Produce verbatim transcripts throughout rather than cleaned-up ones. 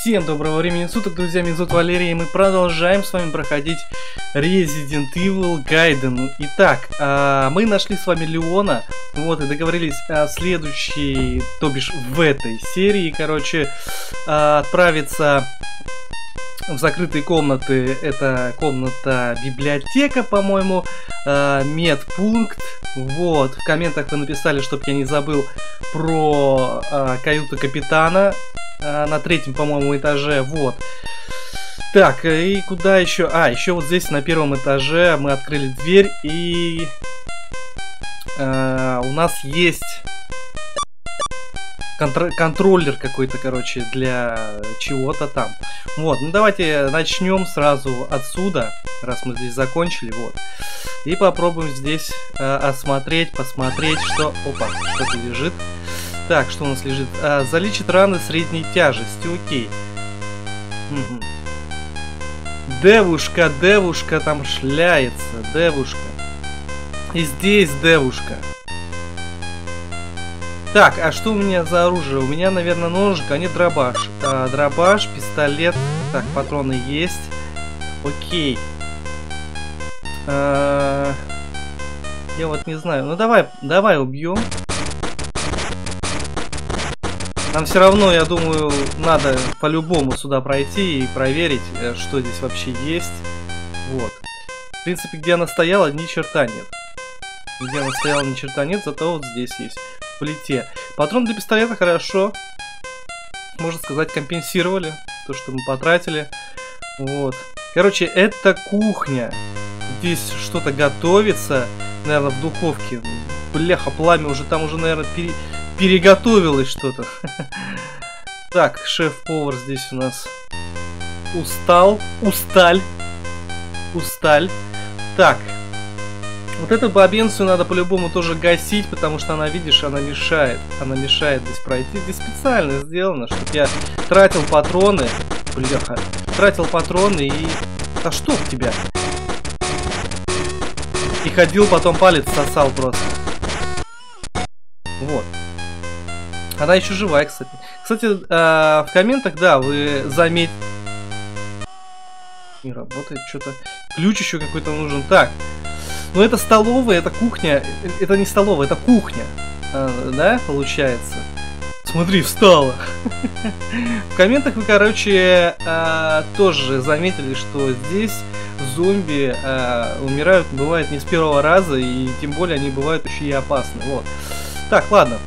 Всем доброго времени суток, друзья, меня зовут Валерий, и мы продолжаем с вами проходить Resident Evil Gaiden. Итак, мы нашли с вами Леона, вот, и договорились о следующей, то бишь в этой серии, короче, отправиться в закрытые комнаты. Это комната библиотека, по-моему, медпункт. Вот, в комментах вы написали, чтобы я не забыл про каюту капитана. На третьем, по-моему, этаже, вот. Так, и куда еще? А, еще вот здесь на первом этаже мы открыли дверь, и э, у нас есть контр контроллер какой-то, короче, для чего-то там. Вот, ну давайте начнем сразу отсюда, раз мы здесь закончили, вот. И попробуем здесь э, осмотреть, посмотреть, что... Опа, что-то лежит. Так, что у нас лежит? А, залечит раны средней тяжести, окей. Угу. Девушка, девушка там шляется, девушка. И здесь девушка. Так, а что у меня за оружие? У меня, наверное, ножик, а не дробаш. А, дробаш, пистолет. Так, патроны есть. Окей. А, я вот не знаю. Ну давай, давай убьем. Нам все равно, я думаю, надо по-любому сюда пройти и проверить, что здесь вообще есть. Вот. В принципе, где она стояла, ни черта нет. Где она стояла, ни черта нет, зато вот здесь есть. В плите. Патрон для пистолета хорошо. Можно сказать, компенсировали то, что мы потратили. Вот. Короче, это кухня. Здесь что-то готовится, наверное, в духовке. Бляха, пламя уже там уже, наверное, пере... переготовилось что-то. Так, шеф-повар здесь у нас устал, усталь, усталь. Так, вот эту бабенцию надо по-любому тоже гасить, потому что она, видишь, она мешает, она мешает здесь пройти. Здесь специально сделано, чтобы я тратил патроны, бляха, тратил патроны и... А что в тебя? И ходил, потом палец сосал просто. Вот. Она еще живая, кстати. Кстати, э, в комментах, да, вы заметите... Не работает что-то. Ключ еще какой-то нужен. Так. Но это столовая, это кухня. Это не столовая, это кухня. Э, да, получается? Смотри, встала. В комментах вы, короче, э, тоже заметили, что здесь зомби э, умирают, бывает, не с первого раза. И тем более они бывают еще и опасны. Вот. Так, ладно.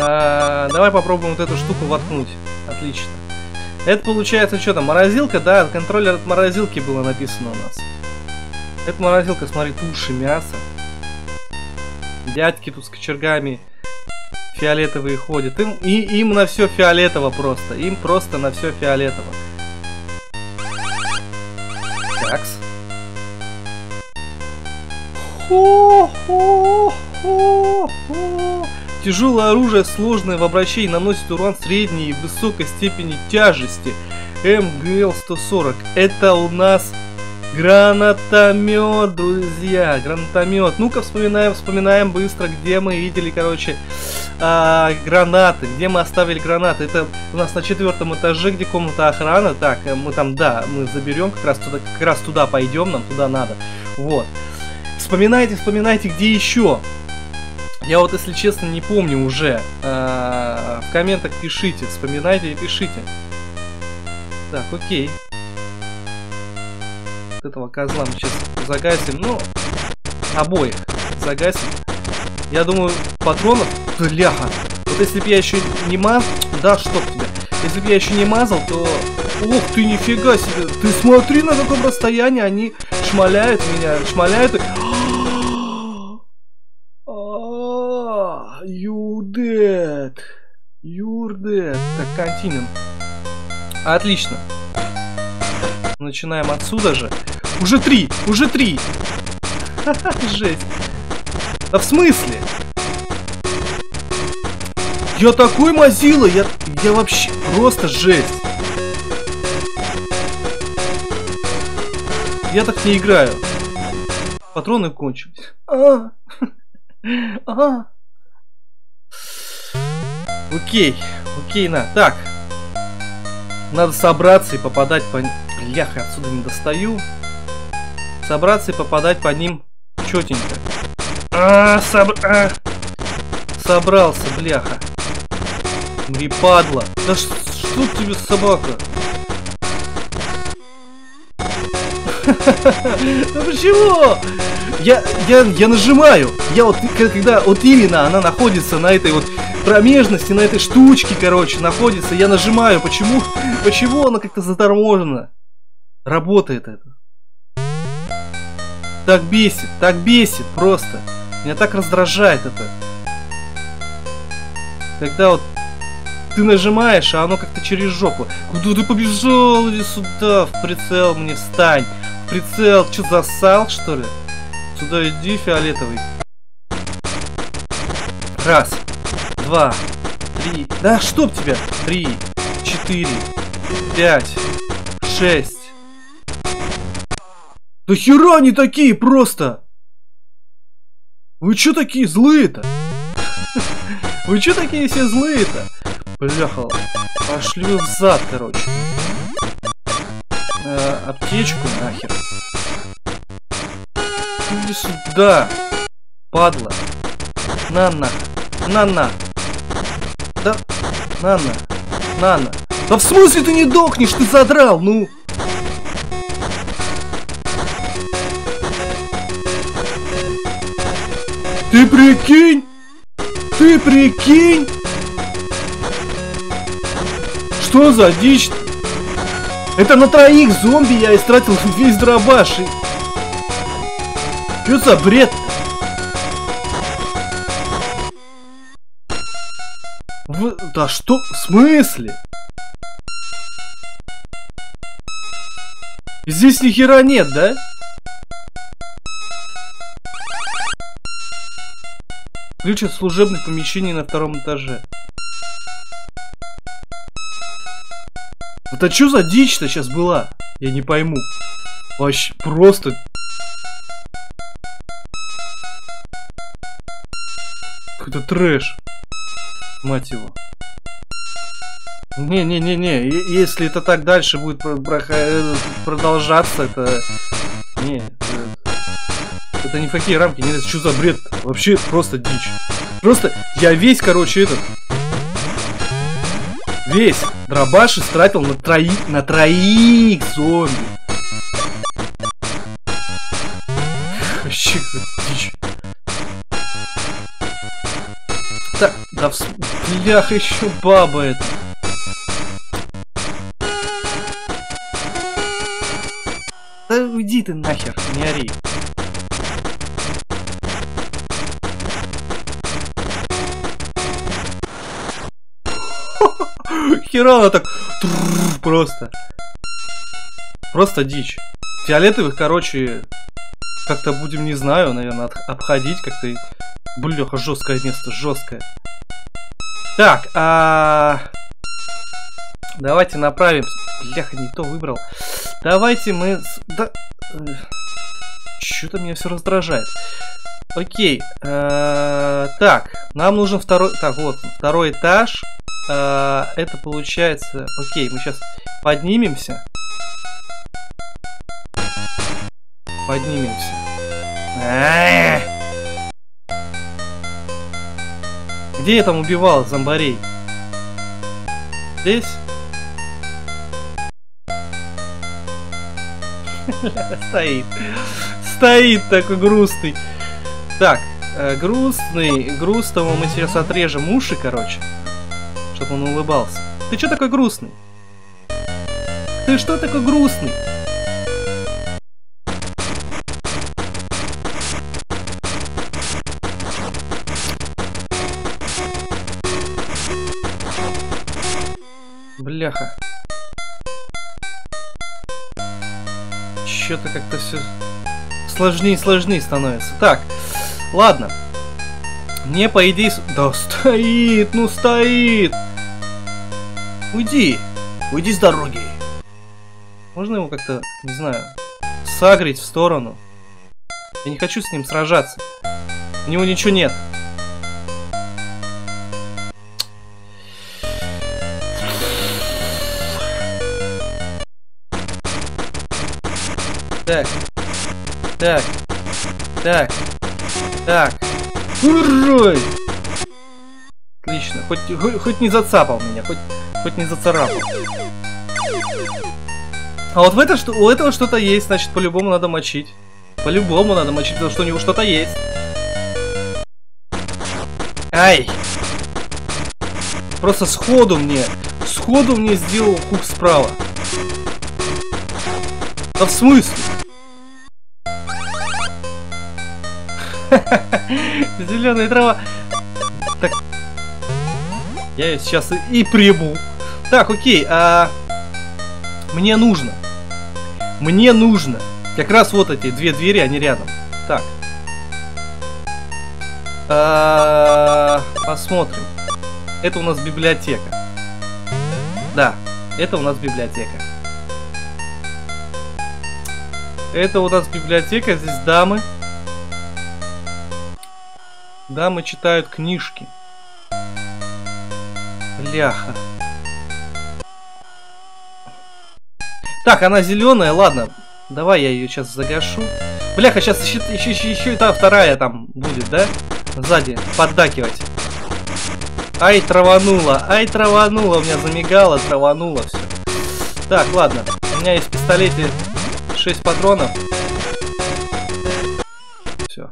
А, давай попробуем вот эту штуку воткнуть. Отлично. Это получается что там? Морозилка, да? Контроллер от морозилки было написано у нас. Это морозилка, смотри, туши, мясо. Дядьки тут с кочергами фиолетовые ходят. Им, и, им на все фиолетово просто. Им просто на все фиолетово. Такс. Хо-хо-хо. Тяжелое оружие, сложное в обращении, наносит урон средней и высокой степени тяжести. эм гэ эл сто сорок. Это у нас гранатомет, друзья. Гранатомет. Ну-ка, вспоминаем, вспоминаем быстро, где мы видели, короче, а, гранаты. Где мы оставили гранаты? Это у нас на четвертом этаже, где комната охраны. Так, мы там, да, мы заберем, как раз туда, как раз туда пойдем, нам туда надо. Вот. Вспоминайте, вспоминайте, где еще. Я вот, если честно, не помню уже. Э-э, в комментах пишите, вспоминайте и пишите. Так, окей. Вот этого козла мы сейчас загасим. Ну, обоих загасим. Я думаю, патронов... Бляха! Вот если бы я еще не мазал... Да, чтоб тебя. Если бы я еще не мазал, то... Ох ты, нифига себе! Ты смотри, на каком расстоянии они шмаляют меня, шмаляют и... Юрдет, юрдет, так, континент. Отлично. Начинаем отсюда же. Уже три, уже три. Жесть. Да в смысле? Я такой мазила, я, я вообще просто жесть. Я так не играю. Патроны кончились. А. А. Окей, окей, на. Так. Надо собраться и попадать по... Бляха, отсюда не достаю. Собраться и попадать по ним четенько. А, соб... а. Собрался, бляха. Мри, падла. Да что тебе, собака? Ну почему? Я, я, я нажимаю. Я вот, когда вот именно она находится на этой вот промежности, на этой штучке, короче, находится, я нажимаю. Почему? Почему она как-то заторможена? Работает это. Так бесит, так бесит просто. Меня так раздражает это. Когда вот ты нажимаешь, а оно как-то через жопу. Куда ты побежал? Иди сюда, в прицел мне встань. В прицел, что засал, что ли? Сюда иди, фиолетовый. Раз, два, три. Да чтоб тебя! Три, четыре, пять, шесть. Да хера они такие просто! Вы чё такие злые-то? Вы чё такие все злые-то? Бляха, пошли взад, короче. Э, аптечку нахер. Иди сюда, падла. На-на, на-на. Да, на-на, на-на. Да в смысле ты не дохнешь, ты задрал, ну? Ты прикинь! Ты прикинь! Что за дичь-то? Это на троих зомби я истратил весь дробаш. И... Что за бред-то? В... Да что? В смысле? Здесь ни хера нет, да? Ключ от служебных помещений на втором этаже. Это что за дичь-то сейчас была? Я не пойму. Вообще просто... Какой-то трэш. Мать его. Не-не-не-не. Если это так дальше будет продолжаться, это... Не... Это ни в какие рамки, не знаю, что за бред. Вообще просто дичь. Просто я весь, короче, этот... Весь дробаш истратил на троих, на троих зомби. Вообще дичь. Так, да в блях еще баба эта. Да уйди ты нахер, не ори. Хера она так просто. Просто дичь. Фиолетовых, короче, как-то будем, не знаю, наверное, обходить как-то. Бляха, жесткое место, жесткое. Так, а... Давайте направимся. Бляха, не то выбрал. Давайте мы... Да... Что-то меня все раздражает. Окей. А... Так, нам нужен второй... Так, вот, второй этаж. Это получается... Окей, мы сейчас поднимемся. Поднимемся. А -а -а. Где я там убивал зомбарей? Здесь? Стоит. Стоит такой грустный. Так, грустный. Грустному мы сейчас отрежем уши, короче. Чтобы он улыбался. Ты чё такой грустный? Ты что такой грустный? Бляха. Чё-то как-то все сложнее и сложнее становится. Так, ладно. Мне по идее... Да стоит, ну стоит! Уйди! Уйди с дороги! Можно его как-то, не знаю, сагрить в сторону? Я не хочу с ним сражаться. У него ничего нет. Так. Так. Так. Так. Урой! Отлично. Хоть, хоть, хоть не зацапал меня, хоть, хоть не зацарапал. А вот в это, что, у этого что-то есть, значит, по-любому надо мочить. По-любому надо мочить, потому что у него что-то есть. Ай! Просто сходу мне, сходу мне сделал хук справа. Да в смысле? Зеленая трава. Так. Я ее сейчас и, и приму. Так, окей, а... Мне нужно. Мне нужно. Как раз вот эти две двери, они рядом. Так. А... Посмотрим. Это у нас библиотека. Да, это у нас библиотека. Это у нас библиотека, здесь дамы. Дамы читают книжки. Бляха. Так, она зеленая, ладно. Давай я ее сейчас загашу. Бляха, сейчас еще, еще, еще, еще и та вторая там будет, да? Сзади поддакивать. Ай, траванула, ай, траванула. У меня замигало, травануло все. Так, ладно. У меня есть в пистолете шесть патронов. Все.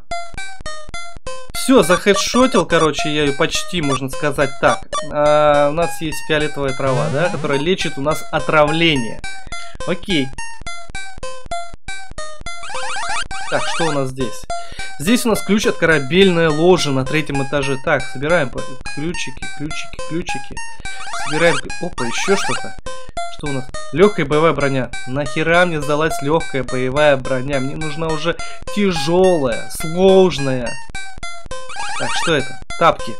Все, захедшотил, короче, я ее почти, можно сказать, так. А, у нас есть фиолетовая трава, да? Которая лечит у нас отравление. Окей. Так, что у нас здесь? Здесь у нас ключ от корабельной ложи на третьем этаже. Так, собираем ключики, ключики, ключики. Собираем... Опа, еще что-то. Что у нас? Легкая боевая броня. Нахера мне сдалась легкая боевая броня? Мне нужна уже тяжелая, сложная. Так, что это? Тапки.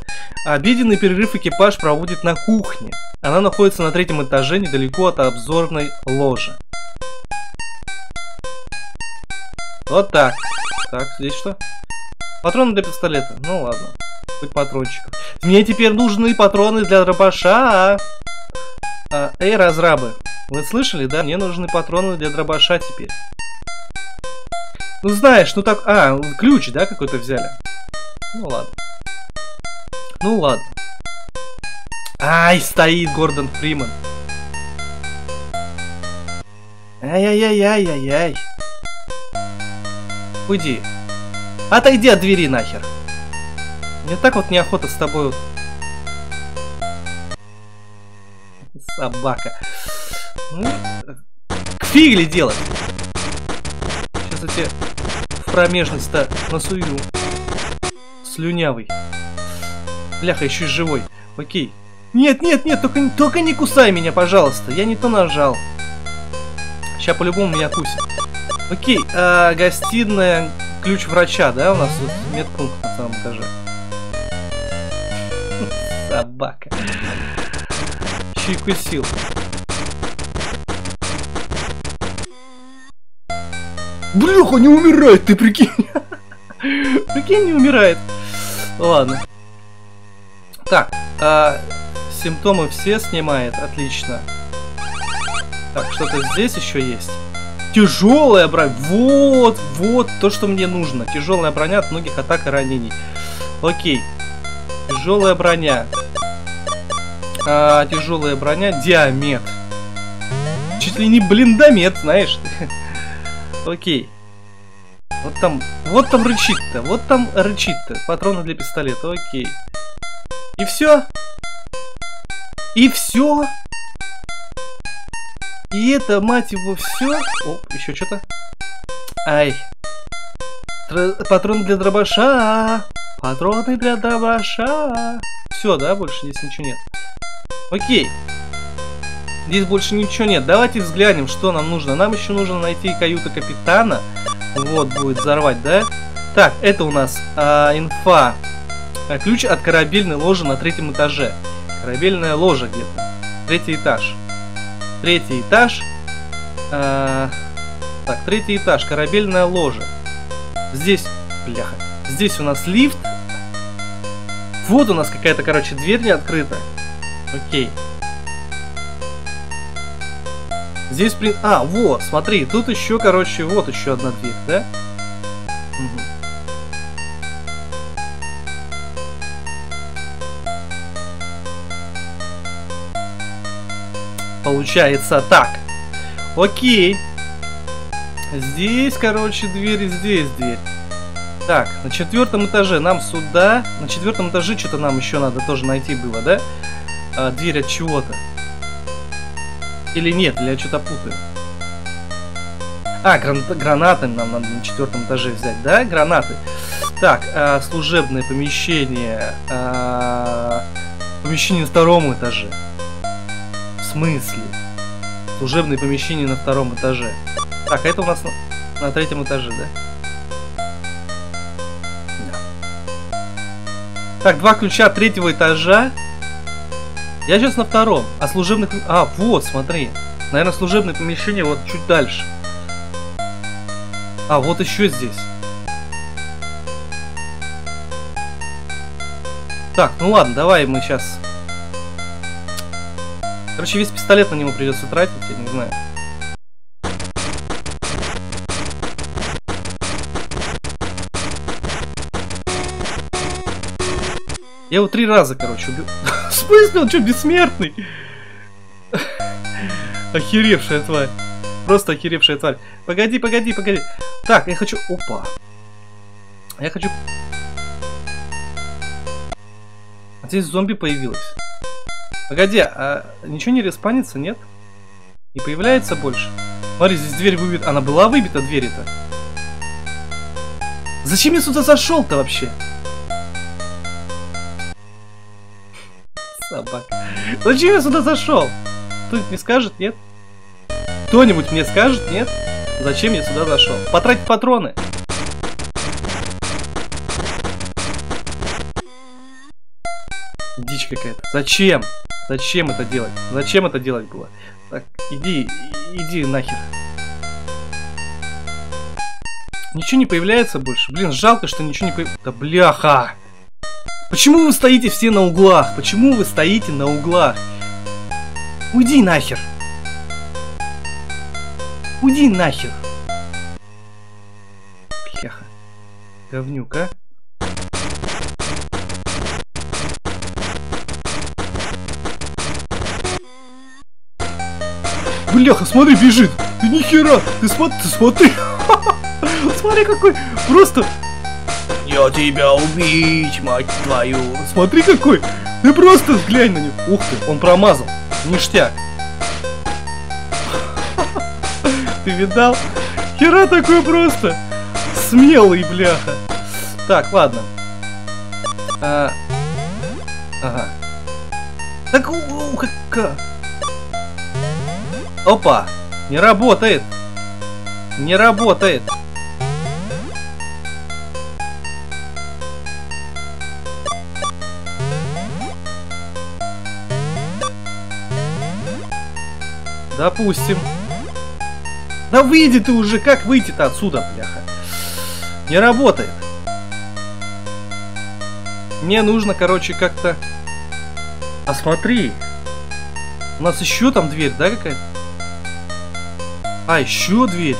Обеденный перерыв экипаж проводит на кухне. Она находится на третьем этаже, недалеко от обзорной ложи. Вот так. Так, здесь что? Патроны для пистолета. Ну ладно. Хоть патрончик. Мне теперь нужны патроны для дробаша. А, эй, разрабы. Вы слышали, да? Мне нужны патроны для дробаша теперь. Ну знаешь, ну так... А, ключ, да, какой-то взяли? Ну ладно. Ну ладно. Ай, стоит Гордон Фримен. Ай-яй-яй-яй-яй-яй. Уйди. Отойди от двери нахер. Мне так вот неохота с тобой. Собака. Ну, фиг ли делать? Сейчас я тебе в промежность-то насую. Слюнявый. Бляха, еще и живой. Окей. Нет, нет, нет, только, только не кусай меня, пожалуйста. Я не то нажал. Сейчас по-любому меня кусит. Окей, э, гостиная, ключ врача, да, у нас тут медпункт на самом этаже. Собака. Чайку сил. Бляха, не умирает, ты прикинь. Прикинь, не умирает. Ладно. Так, э, симптомы все снимает, отлично. Так, что-то здесь еще есть. Тяжелая броня. Вот, вот то, что мне нужно. Тяжелая броня от многих атак и ранений. Окей. Тяжелая броня. А, тяжелая броня. Диамет. Чуть ли не блиндомет, знаешь. Окей. Вот там, вот там рычит-то. Вот там рычит-то. Патроны для пистолета. Окей. И все. И все. И это, мать его, все. О, еще что-то. Ай. Тр... Патроны для дробаша. Патроны для дробаша. Все, да, больше здесь ничего нет. Окей. Здесь больше ничего нет. Давайте взглянем, что нам нужно. Нам еще нужно найти каюту капитана. Вот, будет взорвать, да? Так, это у нас а, инфа. А, ключ от корабельной ложи на третьем этаже. Корабельная ложа где-то. Третий этаж. Третий этаж. А, так, третий этаж. Корабельная ложа. Здесь, бляха. Здесь у нас лифт. Вот у нас какая-то, короче, дверь не открыта. Окей. Здесь при... А, вот, смотри, тут еще, короче, вот еще одна дверь, да? Угу. Получается так. Окей. Здесь, короче, дверь, и здесь дверь. Так, на четвертом этаже нам сюда... На четвертом этаже что-то нам еще надо тоже найти было, да? А, дверь от чего-то. Или нет, или я что-то путаю. А, гран гранаты нам надо на четвертом этаже взять, да? Гранаты. Так, а, служебное помещение. А, помещение на втором этаже. В смысле? Служебное помещение на втором этаже. Так, а это у нас на, на третьем этаже, да? Так, два ключа от третьего этажа. Я сейчас на втором. А служебных... А, вот, смотри. Наверное, служебное помещение вот чуть дальше. А, вот еще здесь. Так, ну ладно, давай мы сейчас... Короче, весь пистолет на него придется тратить, я не знаю. Я его три раза, короче, убил. В смысле, он что, бессмертный? Охеревшая тварь. Просто охеревшая тварь. Погоди, погоди, погоди. Так, я хочу... Опа. Я хочу... А здесь зомби появилось. Погоди, а ничего не респанится, нет? Не появляется больше? Смотри, здесь дверь выбита. Она была выбита, дверь-то. Зачем я сюда зашел-то вообще? Собака. Зачем я сюда зашел? Кто-нибудь мне скажет, нет? Кто-нибудь мне скажет, нет? Зачем я сюда зашел? Потратить патроны. Дичь какая-то. Зачем? Зачем это делать? Зачем это делать было? Так, иди, иди нахер. Ничего не появляется больше. Блин, жалко, что ничего не появляется. Да бляха! Почему вы стоите все на углах? Почему вы стоите на углах? Уйди нахер! Уйди нахер! Пляха. Говнюк, а? Бляха, смотри, бежит! Ты нихера! Ты смотри, ты смотри! Смотри, какой! Просто... Я тебя убить, мать твою. Смотри какой. Ты просто взглянь на него. Ух ты, он промазал. Ништяк. Ты видал? Хера такой просто. Смелый, бляха. Так, ладно. А... Ага. Так, у-у-у, как... Опа. Не работает. Не работает. Допустим. Да выйди ты уже, как выйти-то отсюда, бляха? Не работает. Мне нужно, короче, как-то... А смотри. У нас еще там дверь, да, какая-то? А, еще дверь.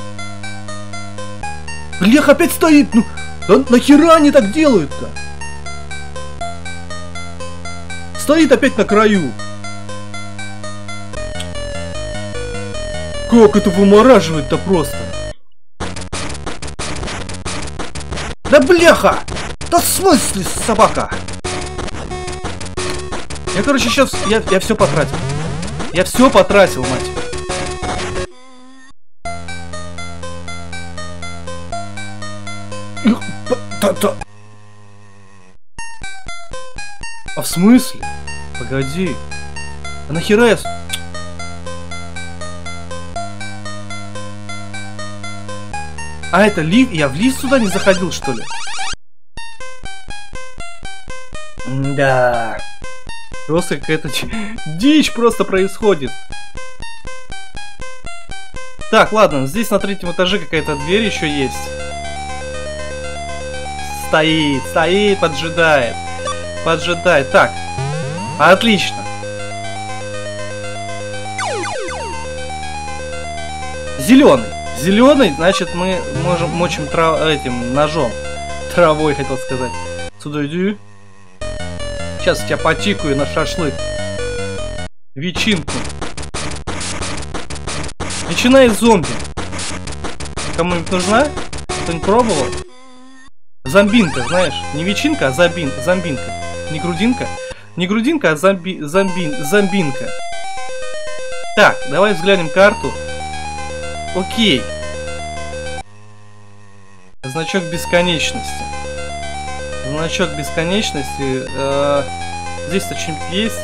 Блях, опять стоит, ну... Да нахера они так делают-то? Стоит опять на краю. Как это вымораживает-то просто? Да бляха! Да в смысле, собака? Я, короче, сейчас... Я, я все потратил. Я все потратил, мать. А в смысле? Погоди. А нахера я... А это лифт? Я в лифт сюда не заходил, что ли? Да. Просто какая-то дичь просто происходит. Так, ладно, здесь на третьем этаже какая-то дверь еще есть. Стоит, стоит, поджидает. Поджидает. Так. Отлично. Зеленый. Зеленый, значит, мы можем мочим трав... этим ножом. Травой, хотел сказать. Сюда иди. Сейчас я тебя потикаю на шашлык. Ветчинку. Ветчина из зомби. Кому-нибудь нужна? Кто-нибудь пробовал? Зомбинка, знаешь. Не ветчинка, а зомбин... зомбинка. Не грудинка. Не грудинка, а зомби... зомби... зомбинка. Так, давай взглянем карту. Окей. Значок бесконечности. Значок бесконечности. Э, здесь-то что-нибудь есть?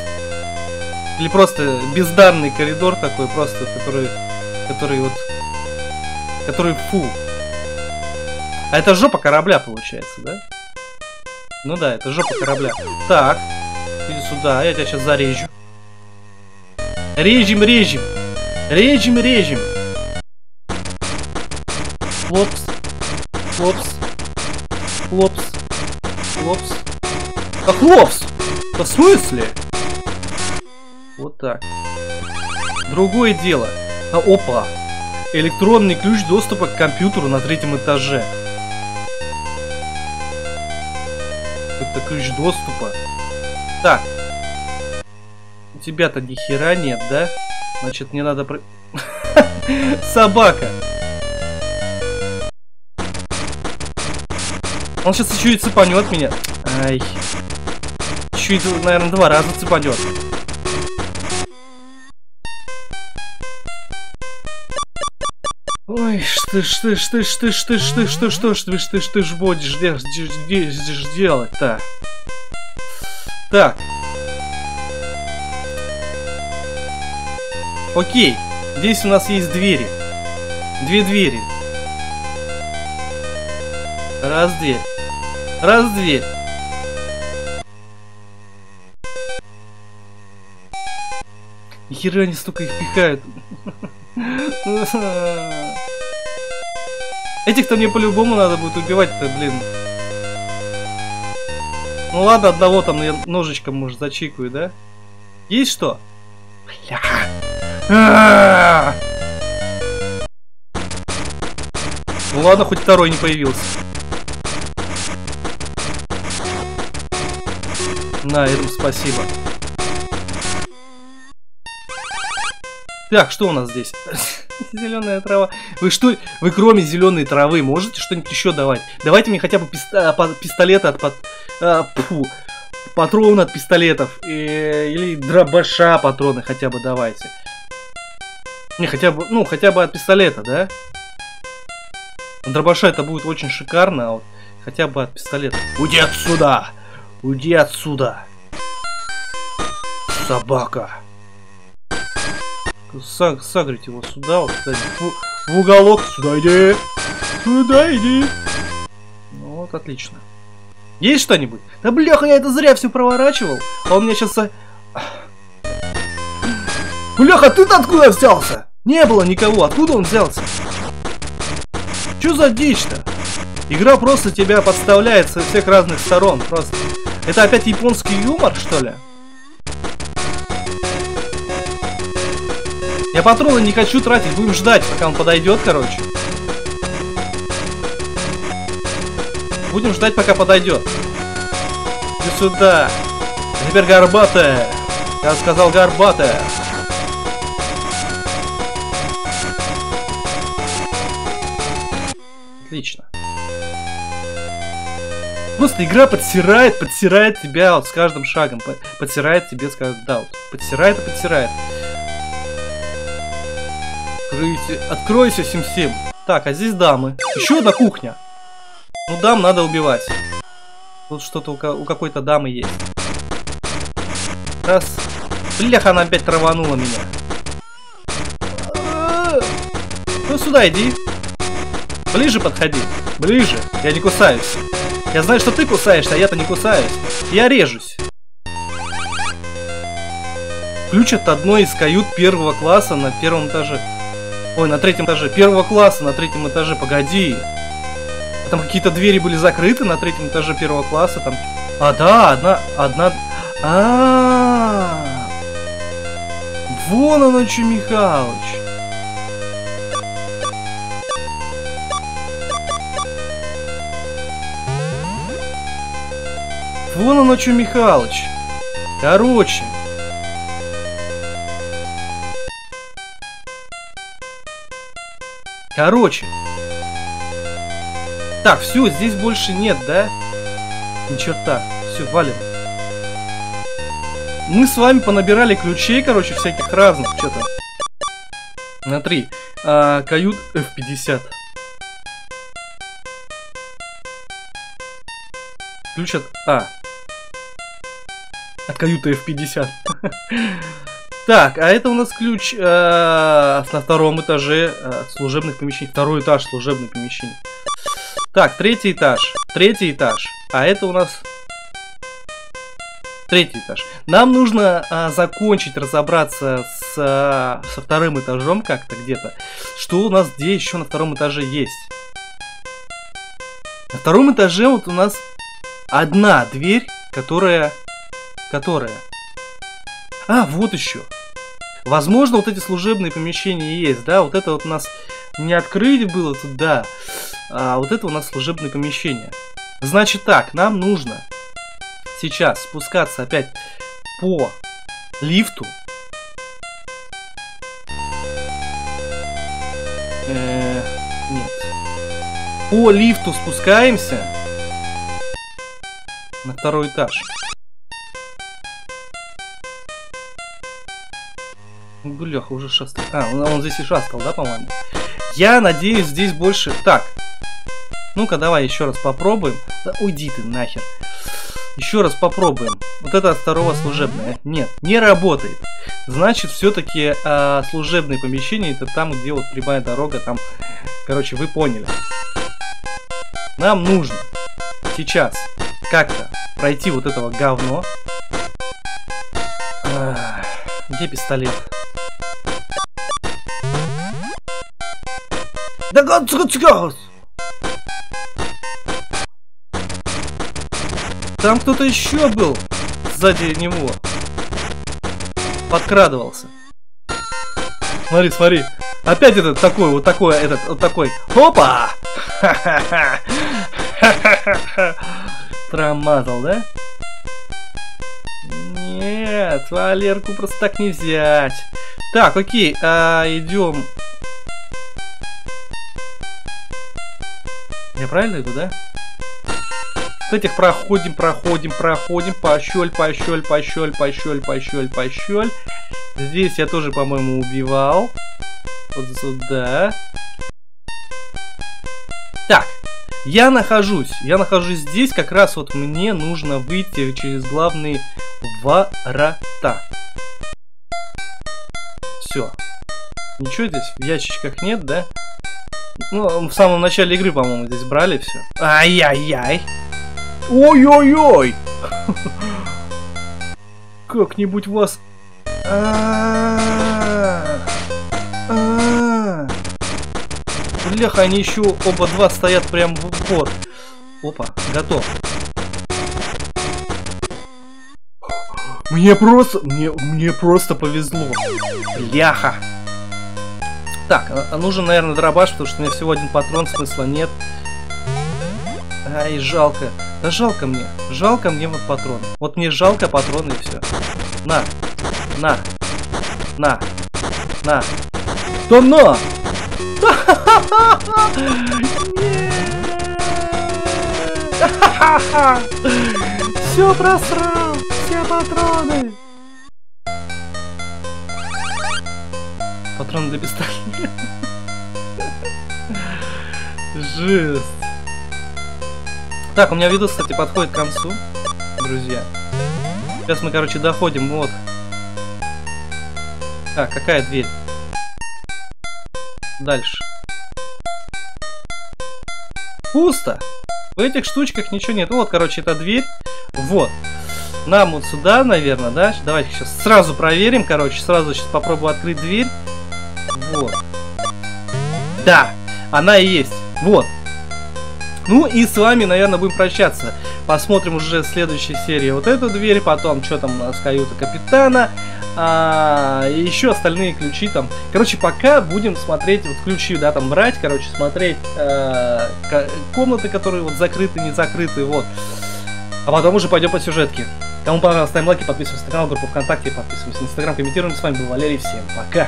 Или просто бездарный коридор такой, просто, который... Который вот... Который фу. А это жопа корабля получается, да? Ну да, это жопа корабля. Так. Иди сюда, я тебя сейчас зарежу. Режем, режем. Режем, режем. Хлопс. Хлопс. Хлопс. Хлопс. А хлопс! Да в смысле? Вот так. Другое дело. А, опа. Электронный ключ доступа к компьютеру на третьем этаже. Это ключ доступа. Так. У тебя-то ни хера нет, да? Значит, мне надо... Про... Собака. Он сейчас еще и цепанет меня. Ай. Еще и, наверное, два раза цепанет. Ой, что ж ты, что ж ты, что ж ты, что ж ты, что ж ты, что ж будешь делать-то? Так. Окей. Здесь у нас есть двери. Две двери. Раз дверь. Раз дверь. Ни хера они столько их пихают. Этих-то мне по-любому надо будет убивать-то, блин. Ну ладно, одного там я ножичком, может, зачикаю, да? Есть что? Бля. Ну ладно, хоть второй не появился. На этом спасибо. Так, что у нас здесь? Зеленая трава. Вы что? Вы кроме зеленой травы можете что-нибудь еще давать? Давайте мне хотя бы пистолеты от под... А, пфу. Патроны от пистолетов. И... Или дробаша патроны хотя бы давайте. Не, хотя бы... Ну, хотя бы от пистолета, да? От дробаша это будет очень шикарно, а вот хотя бы от пистолета. Уйди отсюда! Уйди отсюда! Собака! Саг, сагрить его сюда, вот сюда, в, в уголок, сюда иди, сюда иди. Ну, вот, отлично. Есть что-нибудь? Да бляха, я это зря все проворачивал, а он меня сейчас... Бляха, ты-то откуда взялся? Не было никого, откуда он взялся? Чё за дичь-то? Игра просто тебя подставляет со всех разных сторон, просто. Это опять японский юмор, что ли? Я патроны не хочу тратить, будем ждать, пока он подойдет, короче. Будем ждать, пока подойдет. И сюда. А теперь горбатая. Я сказал горбатая. Отлично. Просто игра подсирает, подсирает тебя вот с каждым шагом. Подсирает тебе, скажет, да, вот. Подсирает и подсирает. Откройся, семь семь. Так, а здесь дамы. Еще одна кухня. Ну, дам надо убивать. Тут что-то у, у какой-то дамы есть. Раз. Бляха, она опять траванула меня. Ну, сюда иди. Ближе подходи. Ближе. Я не кусаюсь. Я знаю, что ты кусаешься, а я-то не кусаюсь. Я режусь. Ключ от одной из кают первого класса на первом этаже. Ой, на третьем этаже. Первого класса на третьем этаже. Погоди. Там какие-то двери были закрыты на третьем этаже первого класса. Там... А, да, одна... Одна... А-а-а! Вон оно, Михалыч. Вон он, Чу Михалыч. Короче. Короче. Так, все, здесь больше нет, да? Ни черта. Все, валим. Мы с вами понабирали ключей, короче, всяких разных. Что там? На три. А, кают эф пятьдесят. Ключ от... А. От каюты эф пятьдесят. Так, а это у нас ключ на втором этаже служебных помещений. Второй этаж служебных помещений. Так, третий этаж. Третий этаж. А это у нас... Третий этаж. Нам нужно а, закончить разобраться с, а, со вторым этажом как-то где-то. Что у нас где еще на втором этаже есть? На втором этаже вот у нас одна дверь, которая... Которая... А, вот еще. Возможно, вот эти служебные помещения есть, да? Вот это вот у нас не открыли было туда. А вот это у нас служебное помещение. Значит так, нам нужно... Сейчас спускаться опять по лифту. Э-э- нет. По лифту спускаемся на второй этаж. Бляха, уже шастал. А, он, он здесь и шастал, да, по-моему? Я надеюсь, здесь больше... Так. Ну-ка, давай еще раз попробуем. Да уйди ты нахер. Еще раз попробуем. Вот это от второго служебное. Нет, не работает. Значит, все-таки э, служебные помещения это там, где вот прямая дорога. Там, короче, вы поняли. Нам нужно сейчас как-то пройти вот этого говно. А, где пистолет? Да гад-гад-гад! Там кто-то еще был сзади него. Подкрадывался. Смотри, смотри. Опять этот такой, вот такой, этот, вот такой. Опа! Ха-ха-ха! Ха-ха-ха! Промазал, да? Нет, Валерку просто так не взять. Так, окей, а, идем. Я правильно иду, да? Этих проходим, проходим, проходим, пощель, пощель, пощель, пощель, пощель, пощель. Здесь я тоже, по-моему, убивал. Вот сюда. Так, я нахожусь, я нахожусь здесь, как раз вот мне нужно выйти через главные ворота. Все. Ничего здесь в ящичках нет, да? Ну, в самом начале игры, по-моему, здесь брали все. Ай-яй-яй. Ой-ой-ой! Как-нибудь вас... А-а-а! Бляха, они еще оба два стоят прям в упор. Опа, готов. Мне просто... Мне, мне просто повезло. Бляха! Так, нужен, наверное, дробаш, потому что у меня всего один патрон, смысла нет. Ай, жалко. Да жалко мне. Жалко мне вот патроны. Вот мне жалко патроны и все. На. На. На. На. Да на! Все просрал! Все патроны! Патроны для пистолета. Жесть. Так, у меня видос, кстати, подходит к концу, друзья. Сейчас мы, короче, доходим, вот. Так, какая дверь? Дальше. Пусто! В этих штучках ничего нет. Вот, короче, эта дверь. Вот. Нам вот сюда, наверное, да? Давайте сейчас сразу проверим, короче. Сразу сейчас попробую открыть дверь. Вот. Да, она и есть. Вот. Ну и с вами, наверное, будем прощаться. Посмотрим уже в следующей серии вот эту дверь, потом что там у нас каюта капитана, а, и еще остальные ключи там. Короче, пока будем смотреть, вот ключи, да, там брать, короче, смотреть а, комнаты, которые вот закрыты, не закрыты, вот. А потом уже пойдем по сюжетке. Кому понравилось, ставим лайки, подписываемся на канал, группу ВКонтакте, подписываемся на Инстаграм, комментируем. С вами был Валерий, всем пока!